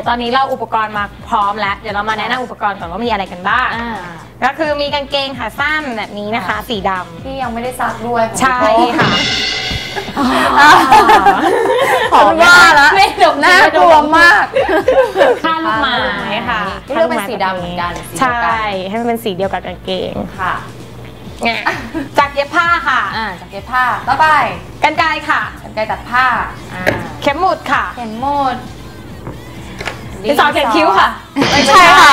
ดี๋ยวตอนนี้เราอุปกรณ์มาพร้อมแล้วเดี๋ยวเรามาแนะนำอุปกรณ์ก่อนว่ามีอะไรกันบ้างก็คือมีกางเกงขาสั้นแบบนี้นะคะสีดำที่ยังไม่ได้ซักด้วยใช่ค่ะหอมว่าแล้วไม่ดมหน้ากลัวมากข้าลูกไม้ค่ะเลือกเป็นสีดำเหมือนกันใช่ให้มันเป็นสีเดียวกับกางเกงค่ะจักรเย็บผ้าค่ะจักรเย็บผ้าต่อไปกรรไกรค่ะกรรไกรตัดผ้าเข็มหมุดค่ะเข็มหมุดดินสอเขียนคิ้วค่ะไม่ใช่ค่ะ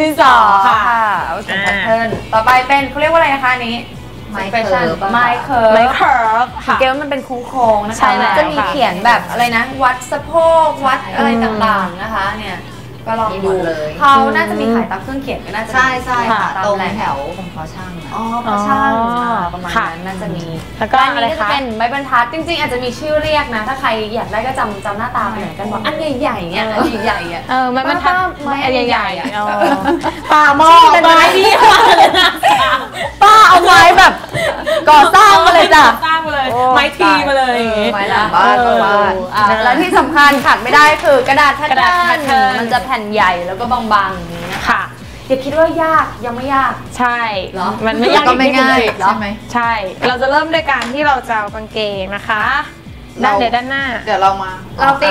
ดินสอค่ะเอาส่วนแพทเทิร์นต่อไปเป็นเขาเรียกว่าอะไรนะคะนี้ไมค์เคิร์ฟเกลมันเป็นคูโค้งนะคะจะมีเขียนแบบอะไรนะวัดสะโพกวัดอะไรต่างๆนะคะเนี่ยก็ลองดูเลยเขาน่าจะมีขายตามเครื่องเขียนก็น่าจะใช่ค่ะตรงแถวของพอช่างอ๋อพอช่างประมาณนั้นน่าจะมีแล้วก็อันนี้จะเป็นไม้บรรทัดจริงๆอาจจะมีชื่อเรียกนะถ้าใครอยากได้ก็จำหน้าตาไปไหนกันบอกอันใหญ่ๆเนี่ยอันใหญ่ๆอ่ะไม้บรรทัดไม้ใหญ่ๆป่าหม้อไม้ดีมากเลยนะป้าเอาไม้แบบก่อสร้างมาเลยจ้ะไม้ทีมาเลยไม้หลังบ้านแล้วที่สำคัญขาดไม่ได้คือกระดาษแพทเทิร์นมันจะแผ่นใหญ่แล้วก็บางๆอย่างนี้นะคะอย่าคิดว่ายากยังไม่ยากใช่เหรอมันไม่ยากก็ไม่ง่ายใช่ไหมใช่เราจะเริ่มด้วยการที่เราจะเอากางเกงนะคะด้านหน้าเดี๋ยวเรามาเราตี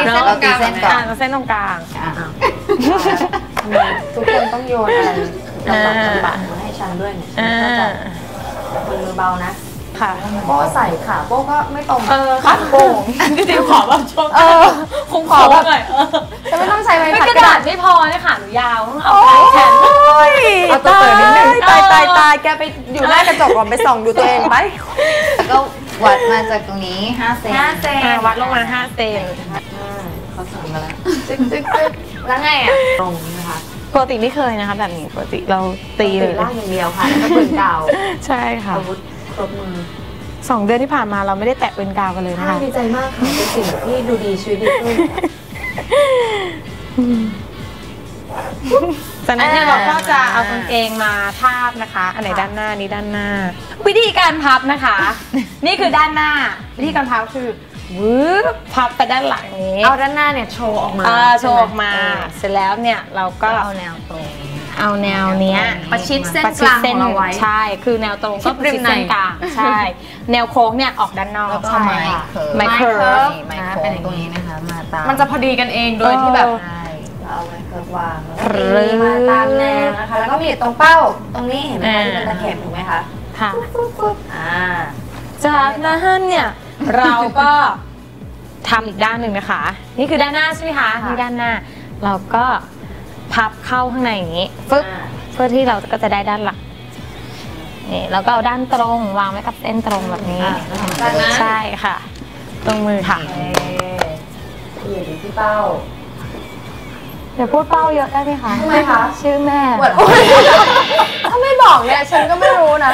เส้นตรงกลางทุกคนต้องโยนอะไรต่างๆมาให้ฉันด้วยเนี่ยมือเบานะค่ะโป้ใส่ค่ะโป้ก็ไม่ตรงขาโป่งจริงๆขอแบบช่วงคงขอแบบหน่อยแต่ไม่ต้องใช้ไม้กระดาษไม่พอเนี่ยค่ะหนูยาวต้องเอาไม้แขนเอาตัวเปิดนิดนึงตายแกไปอยู่หน้ากระจกก่อนไปส่องดูตัวเองไปก็วัดมาจากตรงนี้5 เซนวัดลงมา5 เซนเขาส่งมาแล้วจึ๊กแล้วไงอ่ะตรงนะคะปกติไม่เคยนะคะแบบนี้ปกติเราตีเลยล่างอย่างเดียวค่ะแล้วก็ปืนกาวใช่ค่ะครบมือ2 เดือนที่ผ่านมาเราไม่ได้แตะเป็นกาวกันเลยนะคะดีใจมากค่ะเป็นสิ่งที่ดูดีชีวิตดีขึ้นจากนั้นเราก็จะเอากางเกงมาทาบนะคะอันไหนด้านหน้านี้ด้านหน้าวิธีการพับนะคะนี่คือด้านหน้าวิธีการพับคือวืบพับไปด้านหลังนี้เอาด้านหน้าเนี่ยโชว์ออกมาเสร็จแล้วเนี่ยเราก็เอาแนวตรงเอาแนวเนี้ยประชิดเส้นกลางเอาไว้ใช่คือแนวตรงก็ประชิดเส้นกลางใช่แนวโค้งเนี่ยออกด้านนอกใช่ไหมไมค์เคิร์ฟเป็นตรงนี้นะคะมาตามมันจะพอดีกันเองโดยที่แบบเอาไมค์เคิร์ฟวางมาตามแนวนะคะแล้วก็มีตรงเป้าตรงนี้เห็นไหมที่เป็นตะเข็บถูกไหมคะค่ะจากนั้นเนี่ยเราก็ทำอีกด้านหนึ่งนะคะนี่คือด้านหน้าใช่ไหมคะนี่ด้านหน้าเราก็พับเข้าข้างในอย่างนี้ปึ๊บเพื่อที่เราก็จะได้ด้านหลังนี่แล้วก็เอาด้านตรงวางไว้กับเส้นตรงแบบนี้ใช่ค่ะตรงมือค่ะอยู่ที่เป้าเดี๋ยวพูดเป้าเยอะได้ไหมคะทำไมคะชื่อแม่ถ้าไม่บอกเนี่ยฉันก็ไม่รู้นะ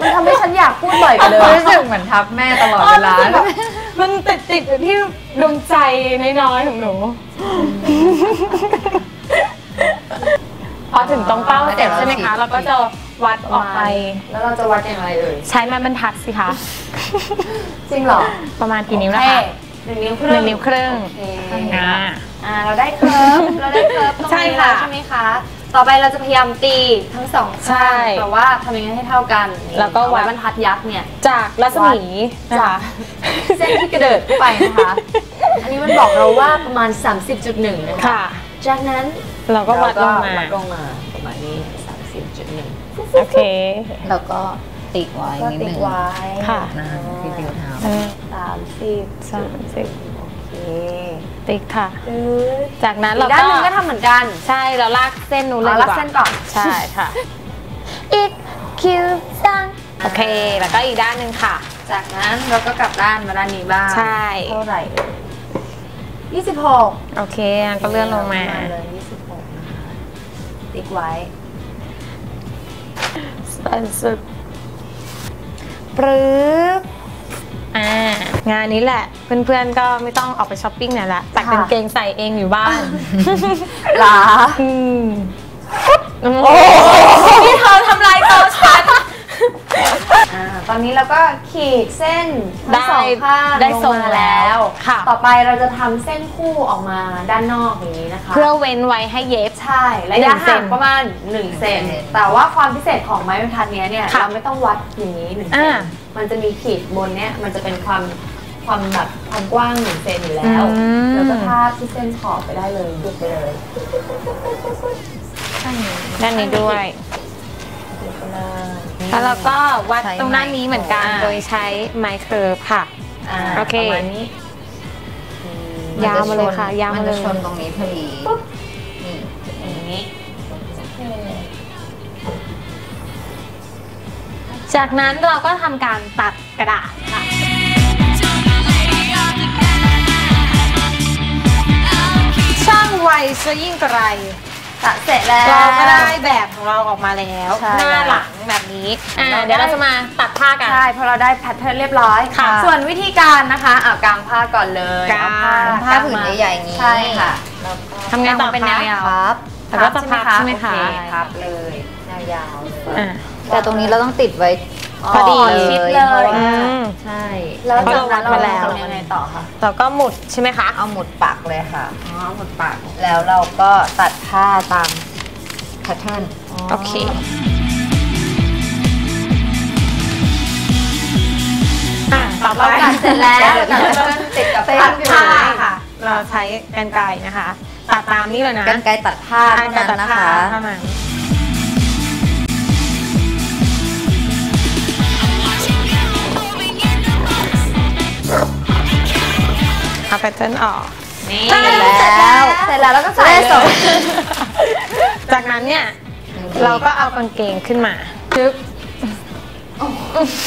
มันทำให้ฉันอยากพูดบ่อยกันเลยรู้สึกเหมือนทับแม่ตลอดเวลามันติดอยู่ที่ดวงใจน้อยๆของหนูพอถึงตรงเป้าเสร็จใช่ไหมคะเราก็จะวัดออกไปแล้วเราจะวัดอย่างไรเอ่ยใช้ไม้บรรทัดสิคะจริงหรอประมาณกี่นิ้วนะคะ1 นิ้วครึ่งเราได้เคิร์ฟตรงนี้แล้วใช่ไหมคะต่อไปเราจะพยายามตีทั้ง2 ข้างแต่ว่าทำยังไงให้เท่ากันแล้วก็วัดบรรทัดยักษ์เนี่ยจากรัศมีจากเส้นที่กระเดิดไปนะคะอันนี้มันบอกเราว่าประมาณ 30.1 นะคะจากนั้นเราก็วัดลงมาประมาณนี้ 30.1 โอเคแล้วก็ติดไว้นิดนึงค่ะติดเดียวเท้า30โอเคติดค่ะจากนั้นเราก็ด้านนึงก็ทำเหมือนกันใช่เราลากเส้นนู้นเลยดีกว่าลากเส้นก่อนใช่ค่ะอีกคิวซังโอเคแล้วก็อีกด้านนึงค่ะจากนั้นเราก็กลับด้านมาด้านนี้บ้างใช่เท่าไหร่26โอเคก็เลื่อนลงมาเลย26นะคะติ๊กไว้สั้นสุดปรึบงานนี้แหละเพื่อนๆก็ไม่ต้องออกไปช้อปปิ้งเนี่ยละตัดกางเกงใส่เองอยู่บ้านหรอโอ้ยที่เธอทำลายตัวฉันตอน อนนี้เราก็ขีดเส้นทั้งสองข้างได้ทรงแล้วต่อไปเราจะทำเส้นคู่ออกมาด้านนอกอย่างนี้นะคะเพื่อเว้นไว้ให้เย็บใช่ระยะห่างประมาณ1เซนแต่ว่าความพิเศษของไม้บรรทัดนี้เนี่ยเราไม่ต้องวัดอย่างนี้1เซนมันจะมีขีดบนเนี่ยมันจะเป็นความแบบความกว้าง1เซนอยู่แล้วเราจะทาที่เส้นขอบไปได้เลยเย็บไปเลยด้านนี้ด้วยแล้วเราก็วัดตรงด้านนี้เหมือนกันโดยใช้ไม้เคิร์ฟค่ะโอเคยาวมาเลยค่ะยาวมาเลยชนตรงนี้พอดีนี่อย่างนี้จากนั้นเราก็ทำการตัดกระดาษค่ะช่างไวซะยิ่งไกลตัดเสร็จแล้วเราก็ได้แบบของเราออกมาแล้วหน้าหลังแบบนี้เดี๋ยวเราจะมาตัดผ้ากันใช่เพราะเราได้แพทเทิร์นเรียบร้อยค่ะส่วนวิธีการนะคะเอากางผ้าก่อนเลยกางผ้าผืนใหญ่ๆนี้ใช่ค่ะทำงานต่อเป็นแนวยาวแต่ก็จะพับใช่ไหมคะพับเลยแนวยาวเลยแต่ตรงนี้เราต้องติดไว้พอดีชิดเลยใช่แล้วจากนั้นเราทำยังไงต่อคะเราก็หมุดใช่ไหมคะเอาหมุดปักเลยค่ะอ๋อหมุดปักแล้วเราก็ตัดผ้าตามแพทเทิร์นโอเคต่อไปเสร็จแล้วติดกับเส้นผ้าค่ะเราใช้กรรไกรนะคะตัดตามนี้เลยนะกรรไกรตัดผ้านะคะเอาแพทเทิร์นออกนี่เสร็จแล้วแล้วก็ใส่เลยจากนั้นเนี่ยเราก็เอากางเกงขึ้นมาจึ๊บ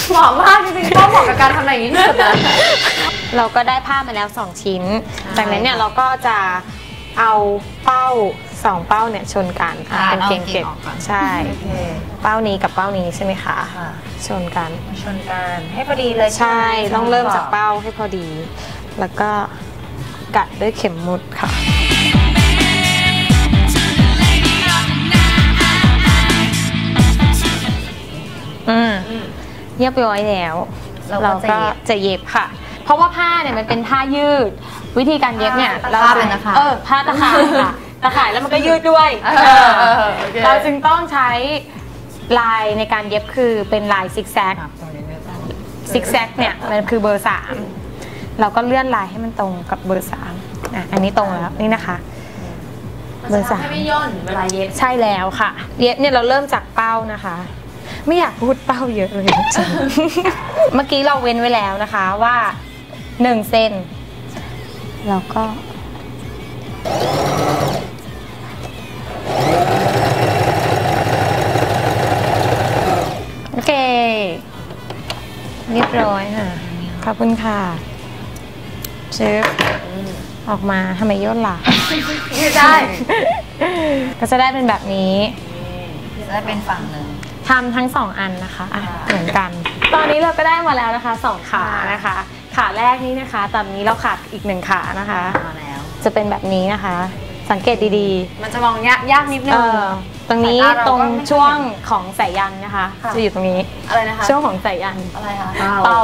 เหมาะมากจริงๆก็เหมาะกับการทำอะไรอย่างนี้เลยนะเราก็ได้ผ้ามาแล้ว2ชิ้นจากนั้นเนี่ยเราก็จะเอาเป้า2เป้าเนี่ยชนกันเป็นเกงเก็บใช่เป้านี้กับเป้านี้ใช่ไหมคะชนกันให้พอดีเลยใช่ต้องเริ่มจากเป้าให้พอดีแล้วก็กัดด้วยเข็มมุดค่ะเรียบร้อยแล้วเราก็จะเย็บค่ะเพราะว่าผ้าเนี่ยมันเป็นผ้ายืดวิธีการเย็บเนี่ยเราผ้าตะข่ายค่ะตะข่ายแล้วมันก็ยืดด้วยเราจึงต้องใช้ลายในการเย็บคือเป็นลายซิกแซกเนี่ยมันคือเบอร์3เราก็เลื่อนลายให้มันตรงกับเบอร์3อันนี้ตรงแล้วนี่นะคะเบอร์3ให้ไม่ย่นเวลาเย็บใช่แล้วค่ะเย็บเนี่ยเราเริ่มจากเป้านะคะไม่อยากพูดเป้าเยอะเลยเมื่อกี้เราเว้นไว้แล้วนะคะว่า1เซนแล้วก็โอเคเรียบร้อยค่ะขอบคุณค่ะเชฟออกมาทำไมย่นล่ะไม่ได้ก็จะได้เป็นแบบนี้ได้เป็นฝั่งหนึ่งทำทั้ง2อันนะคะเหมือนกันตอนนี้เราก็ได้มาแล้วนะคะ2ขานะคะขาแรกนี้นะคะตอนนี้เราขาดอีก1ขานะคะจะเป็นแบบนี้นะคะสังเกตดีๆมันจะมองยากนิดนึงตรงนี้ตรงช่วงของสายยันนะคะจะอยู่ตรงนี้อะไรนะคะช่วงของสายยันอะไรคะเป้า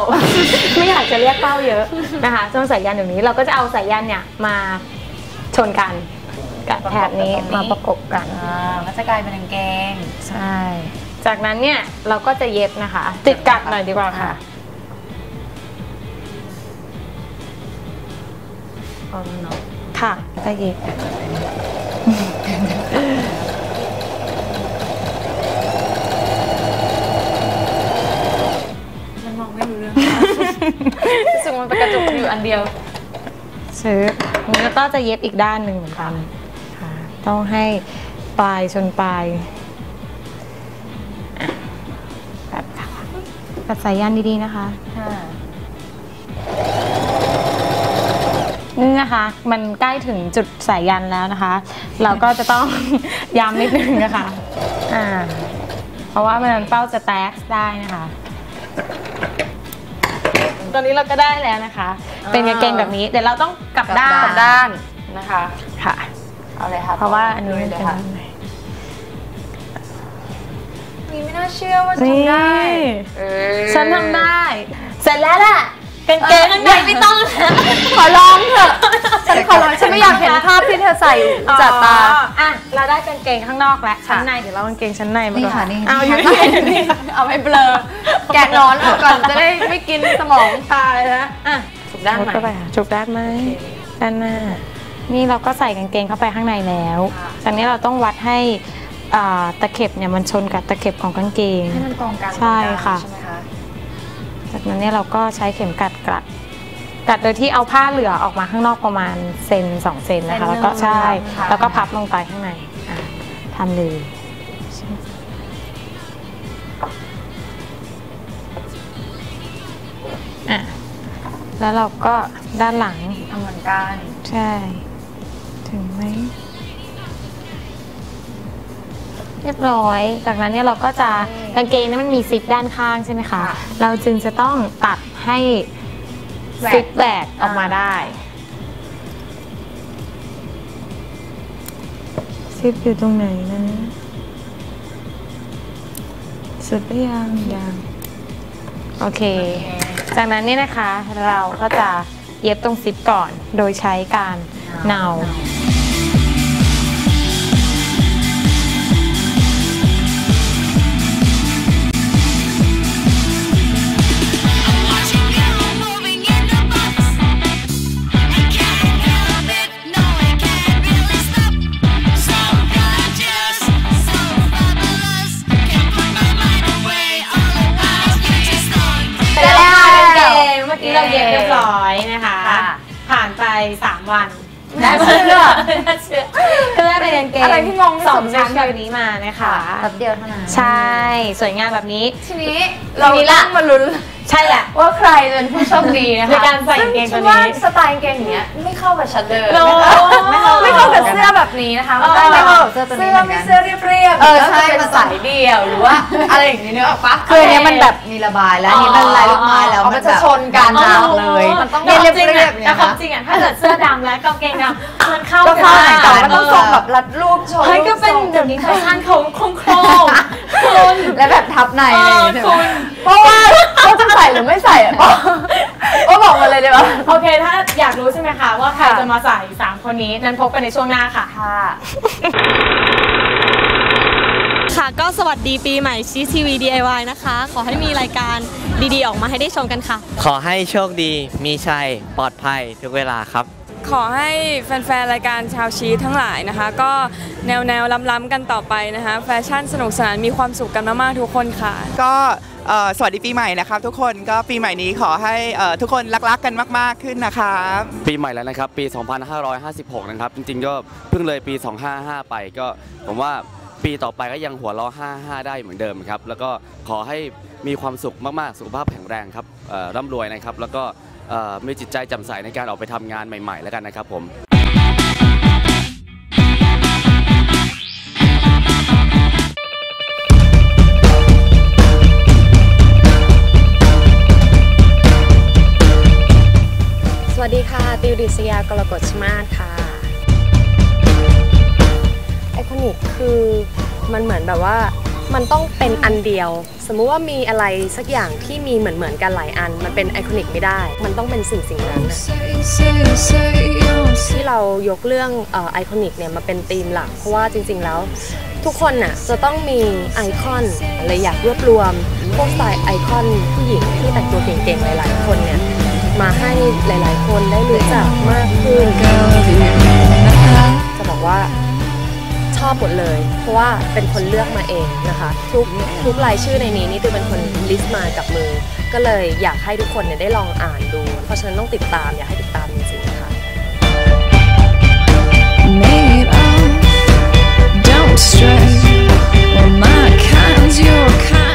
ไม่อยากจะเรียกเป้าเยอะนะคะช่วงสายยันอยู่นี้เราก็จะเอาสายยันเนี่ยมาชนกันกับแถบนี้มาประกบกันก็จะกลายเป็นกางเกงใช่จากนั้นเนี่ยเราก็จะเย็บนะคะติดกัดหน่อยดีกว่าค่ะค่ะก็เย็บซึ่งมันเป็นกระจุกอยู่อันเดียวซื้อแล้วก็จะเย็บอีกด้านหนึ่งเหมือนกันต้องให้ปลายชนปลายแบบสายยันดีๆนะคะนี่นะคะมันใกล้ถึงจุดสายยันแล้วนะคะเราก็จะต้องย้ำนิดนึงนะคะเพราะว่ามันเป้าจะแตกได้นะคะตอนนี้เราก็ได้แล้วนะคะเป็นกางเกงแบบนี้เดี๋ยวเราต้องกลับด้านนะคะค่ะเอาเลยค่ะเพราะว่าอันนี้เลยค่ะ นี้ไม่น่าเชื่อว่าฉันทำได้ฉันทำได้เสร็จแล้วล่ะกางเกงข้างในไม่ต้องขอร้องเถอะฉันขอร้องฉันไม่อยากเห็นภาพที่เธอใส่จัดตาอ่ะเราได้กางเกงข้างนอกแล้วชั้นในเดี๋ยวเรากางเกงชั้นในมาดูเอาอยู่นี่เอาไปเบลอแกะร้อนออกก่อนจะได้ไม่กินสมองตายนะอ่ะจุกด้านไหมจุกด้านไหมด้านหน้านี่เราก็ใส่กางเกงเข้าไปข้างในแล้วจากนี้เราต้องวัดให้ตะเข็บเนี่ยมันชนกับตะเข็บของกางเกงให้มันกองกันใช่ค่ะจากนั้นเนี่ยเราก็ใช้เข็มกัดกัดโดยที่เอาผ้าเหลือออกมาข้างนอกประมาณเซน2 เซนนะคะแล้วก็ใช่แล้วก็พับลงไปข้างในทำเลยแล้วเราก็ด้านหลังทำเหมือนกันใช่ถึงไหมเรียบร้อยจากนั้นเนี่ยเราก็จะกางเกงนั้นมันมีซิปด้านข้างใช่ไหมคะเราจึงจะต้องตัดให้ซิปแหวกออกมาได้ซิปอยู่ตรงไหนนะสุดหรือยังโอเคจากนั้นเนี่ยนะคะเราก็จะเย็บตรงซิปก่อนโดยใช้การเนาผ่านไป3 วันน่าเชื่อก็ได้เป็นกางเกงอะไรที่งงสองชั้นแบบนี้มานะคะแบบเดียวเท่านั้นใช่สวยงามแบบนี้ทีนี้เราต้องมาลุ้นใช่แหละว่าใครเป็นผู้โชคดีนะคะในการใส่กางเกงตัวนี้สไตล์กางเกงอย่างเงี้ยไม่เข้ากับฉันเลยไม่เข้ากับเสื้อแบบนี้นะคะไม่เข้ากับเสื้อตัวนี้เหมือนกันเสื้อเรียบๆแล้วจะเป็นสายเดี่ยวหรือว่าอะไรอย่างนี้เนื้อออกปะคือเนี้ยมันแบบมีระบายแล้วนี่เป็นลายลูกไม้แล้วมันจะชนกันเลยมันต้องเรียบๆเนี่ยนะจริงอ่ะถ้าเกิดเสื้อดำและกางเกงดำมันเข้ากันแต่มันต้องทรงแบบรัดรูปโชว์ก็เป็นแบบนี้ค่ะชั้นของโครงคุณและแบบทับในเลยคุณเพราะว่าจะใส่หรือไม่ใส่ก็บอกมาเลยได้ไหมโอเคถ้าอยากรู้ใช่ไหมคะว่าใครจะมาใส่3คนนี้นั้นพบกันในช่วงหน้าค่ะค่ะก็สวัสดีปีใหม่ชี้ทีวี DIY นะคะขอให้มีรายการดีๆออกมาให้ได้ชมกันค่ะขอให้โชคดีมีชัยปลอดภัยทุกเวลาครับขอให้แฟนๆรายการชาวชี้ทั้งหลายนะคะก็แนวล้ำๆกันต่อไปนะคะแฟชั่นสนุกสนานมีความสุขกันมากๆทุกคนค่ะก็สวัสดีปีใหม่นะครับทุกคนก็ปีใหม่นี้ขอให้ทุกคนรักกันมากๆขึ้นนะครับปีใหม่แล้วนะครับปี2556นะครับจริงๆก็เพิ่งเลยปี255ไปก็ผมว่าปีต่อไปก็ยังหัวเราะ55ได้เหมือนเดิมครับแล้วก็ขอให้มีความสุขมากๆสุขภาพแข็งแรงครับร่ำรวยนะครับแล้วก็มีจิตใจแจ่มใสในการออกไปทำงานใหม่ๆแล้วกันนะครับผมสวัสดีค่ะติวดิศยากรกฎชมาศค่ะไอคอนิกคือมันเหมือนแบบว่ามันต้องเป็นอันเดียวสมมุติว่ามีอะไรสักอย่างที่มีเหมือนกันหลายอันมันเป็นไอคอนิกไม่ได้มันต้องเป็นสิ่งนั้นที่เรายกเรื่องไอคอนิกเนี่ยมาเป็นธีมหลักเพราะว่าจริงๆแล้วทุกคนน่ะจะต้องมีไอคอนอะไรอยากรวบรวมพวกสไตล์ไอคอนผู้หญิงที่แต่งตัวเก่งๆหลายๆคนเนี่ยมาให้หลายๆคนได้รู้จักมากขึ้นจะบอกว่าชอบหมดเลยเพราะว่าเป็นคนเลือกมาเองนะคะทุกรายชื่อในนี้นี่ตือเป็นคนลิสต์มากับมือก็เลยอยากให้ทุกคนเนี่ยได้ลองอ่านดูเพราะฉะนั้นต้องติดตามอยากให้ติดตามจริงๆนะคะ